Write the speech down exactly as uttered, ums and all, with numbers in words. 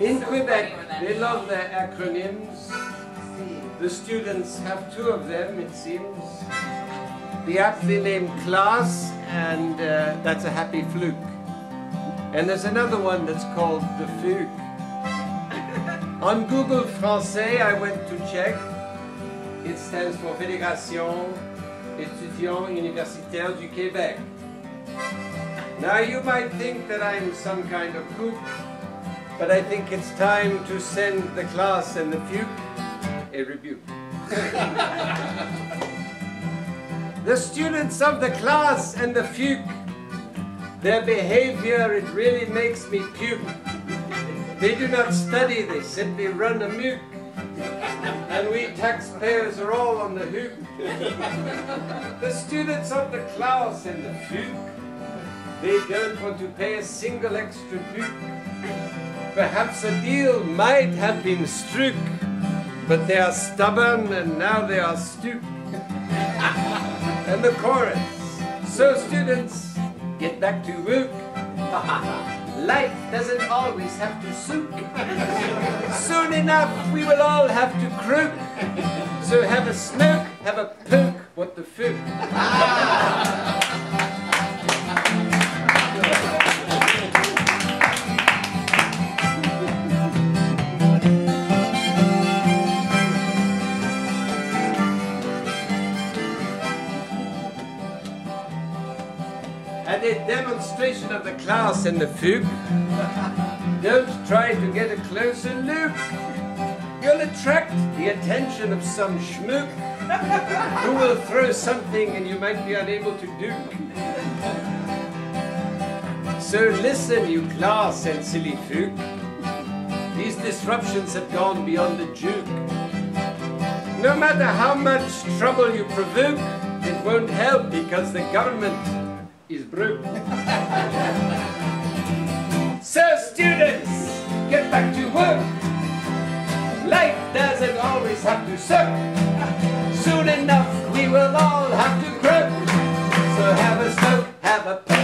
In Quebec, they love their acronyms. The students have two of them, it seems. The aptly named CLASSE, and uh, that's a happy FEUQ. And there's another one that's called the FEUQ. On Google Français, I went to check. It stands for Fédération Étudiants Universitaires du Québec. Now you might think that I'm some kind of kook, but I think it's time to send the CLASSE and the FEUQ a rebuke. The students of the CLASSE and the FEUQ, their behavior, it really makes me puke. They do not study, they simply run amok. And we taxpayers are all on the hook. The students of the CLASSE and the FEUQ, they don't want to pay a single extra book. Perhaps a deal might have been struck, but they are stubborn and now they are stupid. And the chorus, so students, get back to work. Life doesn't always have to soak. Soon enough we will all have to croak. So have a smoke, have a poke, what the fuck. At a demonstration of the CLASSE and the FEUQ, don't try to get a closer look. You'll attract the attention of some schmook who will throw something and you might be unable to do. So listen, you CLASSE and silly FEUQ. These disruptions have gone beyond the joke. No matter how much trouble you provoke, it won't help because the government is broke. So students, get back to work. Life doesn't always have to suck. Soon enough we will all have to grow. So have a smoke, have a